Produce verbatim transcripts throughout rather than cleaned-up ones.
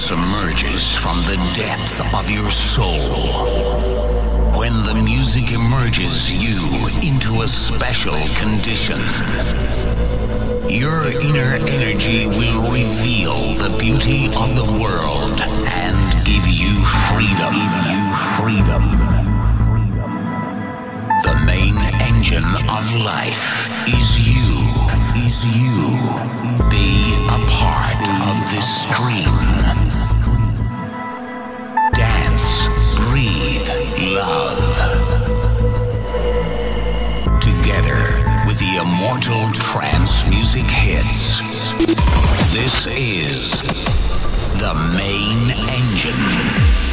submerges from the depth of your soul. When the music immerses you into a special condition, your inner energy will reveal the beauty of the world and give you freedom. The main engine of life is you. Be a part of this dream. Love. Together with the immortal trance music hits, this is the Main Engine.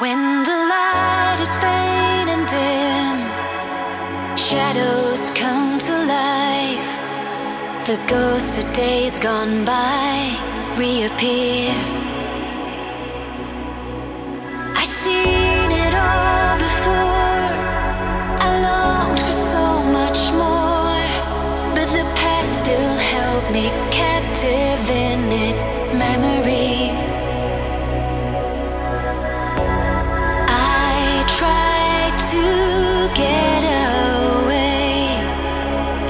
When the light is faint and dim, shadows come to life. The ghosts of days gone by reappear. I'd seen it all before. I longed for so much more, but the past still held me captive in its memories. Tried to get away.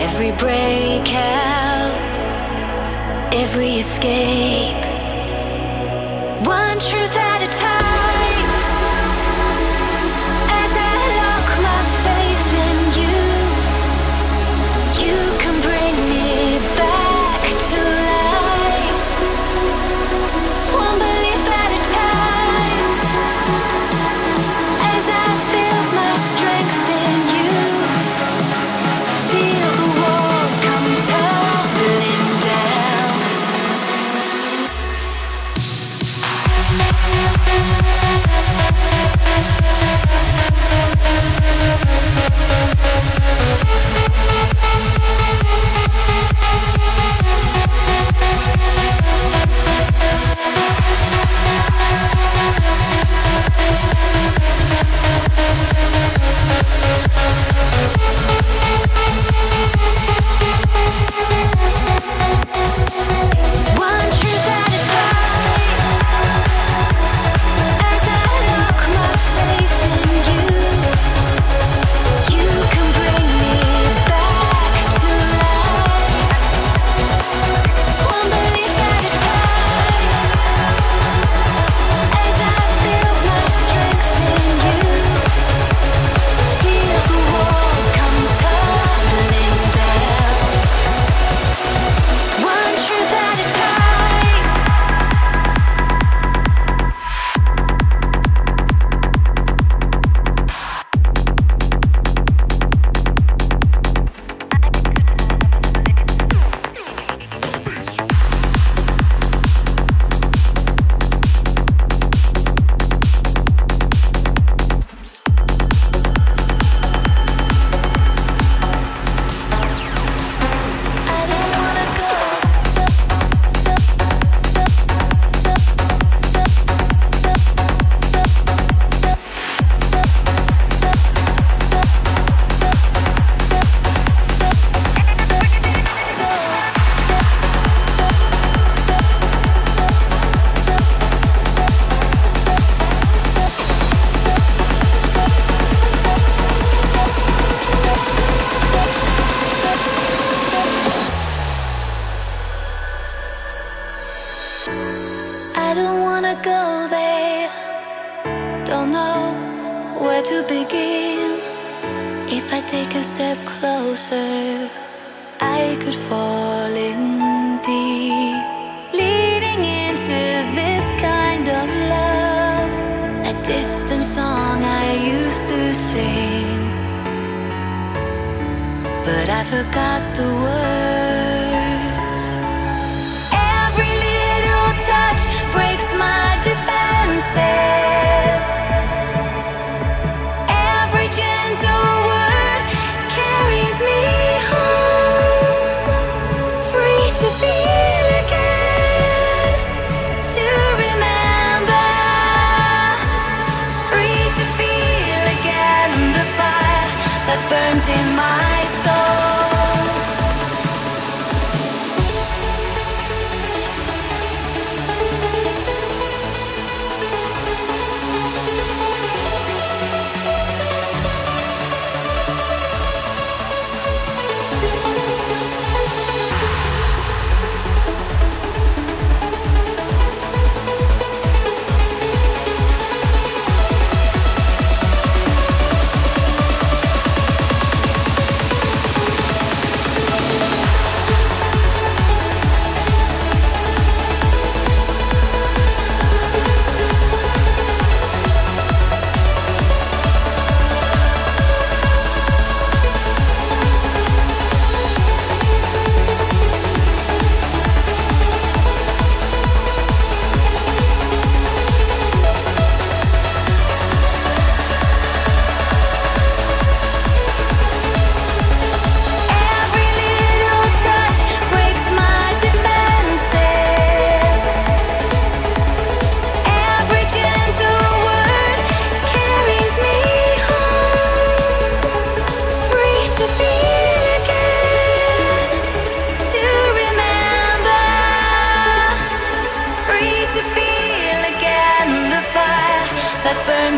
Every breakout, every escape, one truth at a time. As I lock my faith in you, you can bring me back to life. One belief at a time.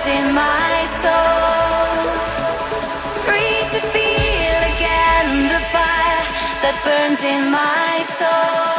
in my soul, free to feel again the fire that burns in my soul.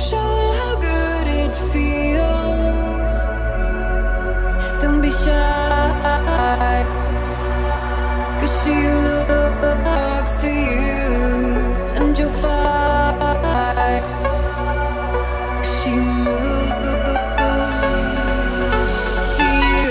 showing how good it feels. Don't be shy, 'cause she looks to you, and you'll find she moves to you.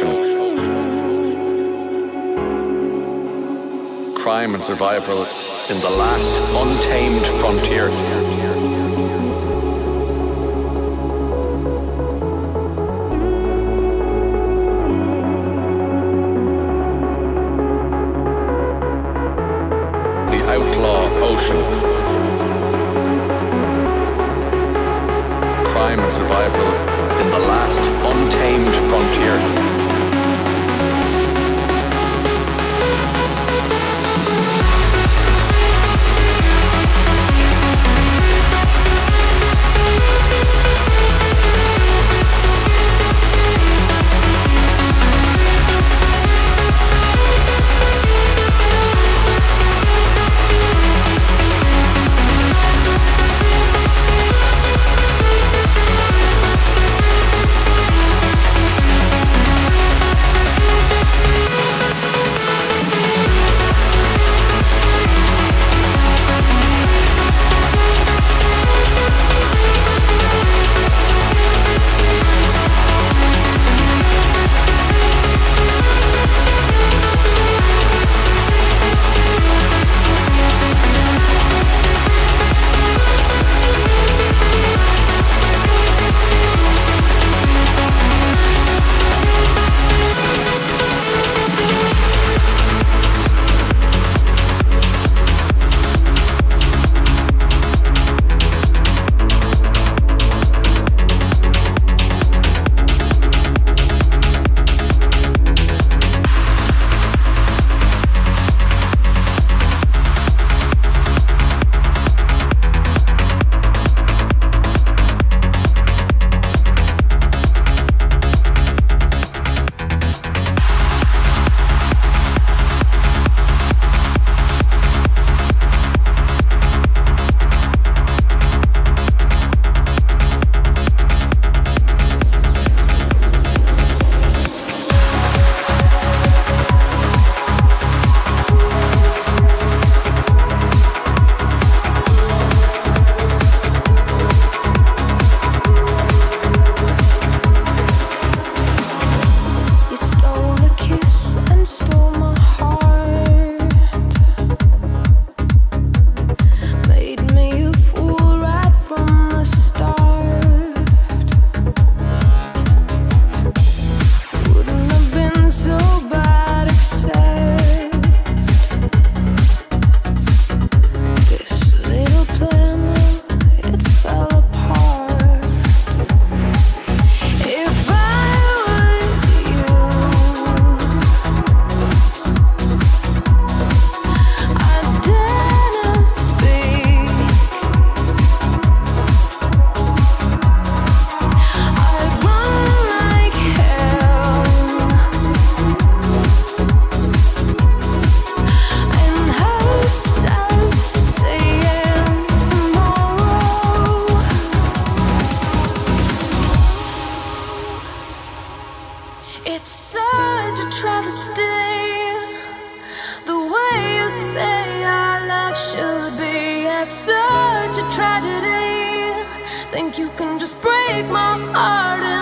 ocean. Crime and survival in the last untamed frontier. The outlaw ocean. Crime and survival in the last untamed frontier. Such a tragedy. Think you can just break my heart and